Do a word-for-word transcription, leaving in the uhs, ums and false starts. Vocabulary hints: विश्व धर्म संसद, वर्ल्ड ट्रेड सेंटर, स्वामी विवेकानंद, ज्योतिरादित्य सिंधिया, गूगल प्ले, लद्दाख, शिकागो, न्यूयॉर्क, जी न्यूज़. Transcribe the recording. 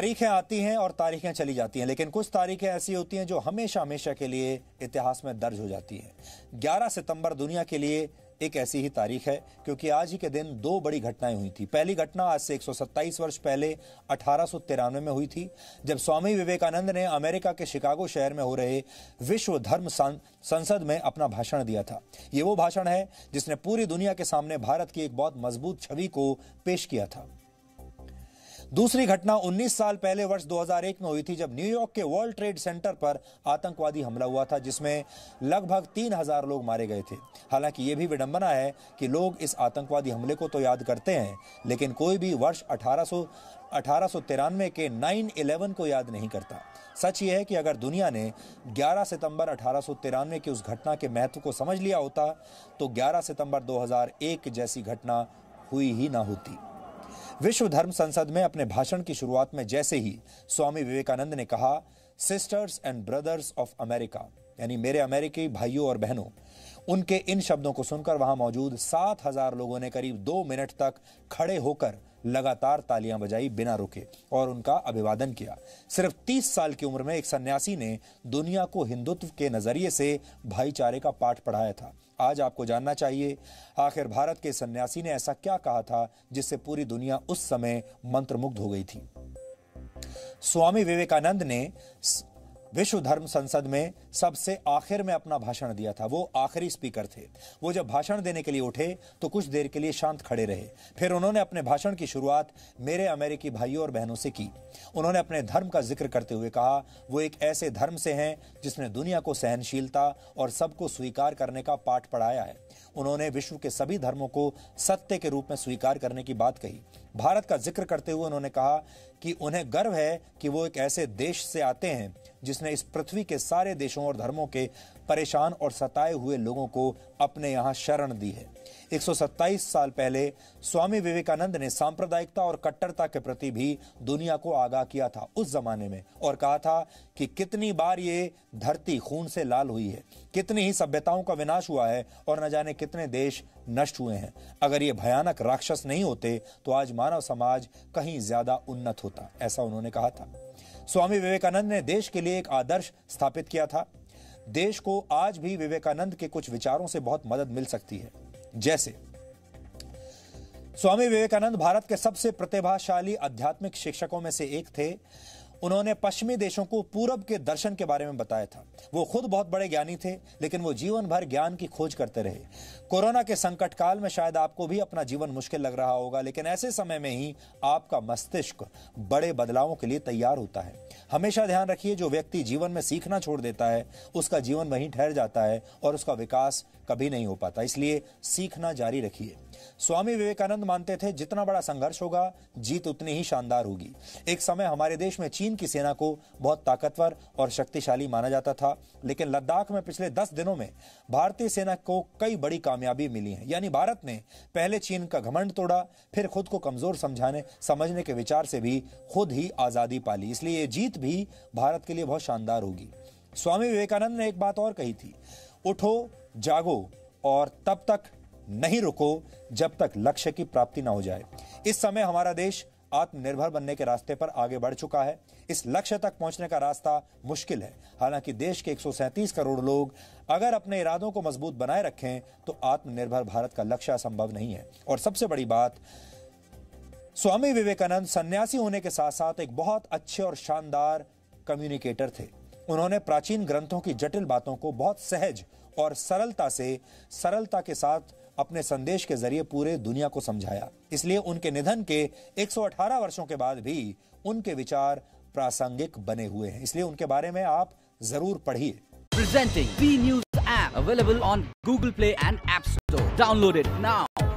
तारीखें आती हैं और तारीखें चली जाती हैं, लेकिन कुछ तारीखें ऐसी होती हैं जो हमेशा हमेशा के लिए इतिहास में दर्ज हो जाती हैं। ग्यारह सितंबर दुनिया के लिए एक ऐसी ही तारीख है, क्योंकि आज ही के दिन दो बड़ी घटनाएं हुई थी। पहली घटना आज से एक सौ सत्ताईस वर्ष पहले अठारह सौ तिरानवे में हुई थी, जब स्वामी विवेकानंद ने अमेरिका के शिकागो शहर में हो रहे विश्व धर्म संसद में अपना भाषण दिया था। ये वो भाषण है जिसने पूरी दुनिया के सामने भारत की एक बहुत मजबूत छवि को पेश किया था। दूसरी घटना उन्नीस साल पहले वर्ष दो हज़ार एक में हुई थी, जब न्यूयॉर्क के वर्ल्ड ट्रेड सेंटर पर आतंकवादी हमला हुआ था, जिसमें लगभग तीन हज़ार लोग मारे गए थे। हालांकि ये भी विडंबना है कि लोग इस आतंकवादी हमले को तो याद करते हैं, लेकिन कोई भी वर्ष अठारह सौ तिरानवे के नौ ग्यारह को याद नहीं करता। सच यह है कि अगर दुनिया ने ग्यारह सितंबर अठारह सौ तिरानवे की उस घटना के महत्व को समझ लिया होता तो ग्यारह सितंबर दो हज़ार एक जैसी घटना हुई ही ना होती। विश्व धर्म संसद में अपने भाषण की शुरुआत में जैसे ही स्वामी विवेकानंद ने कहा, sisters and brothers of America, यानी मेरे अमेरिकी भाइयों और बहनों, उनके इन शब्दों को सुनकर वहां मौजूद सात हजार लोगों ने करीब दो मिनट तक खड़े होकर लगातार तालियां बजाई बिना रुके और उनका अभिवादन किया। सिर्फ तीस साल की उम्र में एक सन्यासी ने दुनिया को हिंदुत्व के नजरिए से भाईचारे का पाठ पढ़ाया था। आज आपको जानना चाहिए, आखिर भारत के सन्यासी ने ऐसा क्या कहा था जिससे पूरी दुनिया उस समय मंत्रमुग्ध हो गई थी। स्वामी विवेकानंद ने विश्व धर्म संसद में सबसे आखिर में अपना भाषण दिया था। वो आखिरी स्पीकर थे। वो जब भाषण देने के लिए उठे तो कुछ देर के लिए शांत खड़े रहे, फिर उन्होंने अपने भाषण की शुरुआत मेरे अमेरिकी भाइयों और बहनों से की। उन्होंने अपने धर्म का जिक्र करते हुए कहा, वो एक ऐसे धर्म से हैं जिसने दुनिया को सहनशीलता और सबको स्वीकार करने का पाठ पढ़ाया है। उन्होंने विश्व के सभी धर्मों को सत्य के रूप में स्वीकार करने की बात कही। भारत का जिक्र करते हुए उन्होंने कहा कि उन्हें गर्व है कि वो एक ऐसे देश से आते हैं जिसने इस पृथ्वी के सारे देशों और धर्मों के परेशान और सताए हुए लोगों को अपने यहाँ शरण दी है। एक सौ सत्ताईस साल पहले स्वामी विवेकानंद ने सांप्रदायिकता और कट्टरता के प्रति भी दुनिया को आगाह किया था उस जमाने में, और कहा था कि कितनी बार ये धरती खून से लाल हुई है, कितनी ही सभ्यताओं का विनाश हुआ है और न जाने कितने देश नष्ट हुए हैं। अगर ये भयानक राक्षस नहीं होते तो आज मानव समाज कहीं ज्यादा उन्नत होता, ऐसा उन्होंने कहा था। स्वामी विवेकानंद ने देश के लिए एक आदर्श स्थापित किया था। देश को आज भी विवेकानंद के कुछ विचारों से बहुत मदद मिल सकती है। जैसे स्वामी विवेकानंद भारत के सबसे प्रतिभाशाली आध्यात्मिक शिक्षकों में से एक थे। उन्होंने पश्चिमी देशों को पूरब के दर्शन के बारे में बताया था। वो खुद बहुत बड़े ज्ञानी थे, लेकिन वो जीवन भर ज्ञान की खोज करते रहे। कोरोना के संकट काल में शायद आपको भी अपना जीवन मुश्किल लग रहा होगा, लेकिन ऐसे समय में ही आपका मस्तिष्क बड़े बदलावों के लिए तैयार होता है। हमेशा ध्यान रखिए, जो व्यक्ति जीवन में सीखना छोड़ देता है उसका जीवन वहीं ठहर जाता है और उसका विकास कभी नहीं हो पाता, इसलिए सीखना जारी रखिए। स्वामी विवेकानंद मानते थे, जितना बड़ा संघर्ष होगा जीत उतनी ही शानदार होगी। एक समय हमारे देश में चीन की सेना को बहुत ताकतवर और शक्तिशाली माना जाता था, लेकिन लद्दाख में पिछले दस दिनों में भारतीय सेना को कई बड़ी कामयाबी मिली है। यानी भारत ने पहले चीन का घमंड तोड़ा, फिर खुद को कमजोर समझाने समझने के विचार से भी खुद ही आजादी पाली, इसलिए ये जीत भी भारत के लिए बहुत शानदार होगी। स्वामी विवेकानंद ने एक बात और कही थी, उठो, जागो और तब तक नहीं रुको जब तक लक्ष्य की प्राप्ति ना हो जाए। इस समय हमारा देश आत्मनिर्भर बनने के रास्ते पर आगे बढ़ चुका है। इस लक्ष्य तक पहुंचने का रास्ता मुश्किल है। हालांकि देश के एक सौ सैंतीस करोड़ लोग अगर अपने इरादों को मजबूत बनाए रखें तो आत्मनिर्भर भारत का लक्ष्य असंभव नहीं है। और सबसे बड़ी बात, स्वामी विवेकानंद सन्यासी होने के साथ साथ एक बहुत अच्छे और शानदार कम्युनिकेटर थे। उन्होंने प्राचीन ग्रंथों की जटिल बातों को बहुत सहज और सरलता से सरलता के साथ अपने संदेश के जरिए पूरे दुनिया को समझाया। इसलिए उनके निधन के एक सौ अठारह वर्षों के बाद भी उनके विचार प्रासंगिक बने हुए हैं, इसलिए उनके बारे में आप जरूर पढ़िए। Presenting जी न्यूज़ app available on गूगल प्ले and App Store, download it now.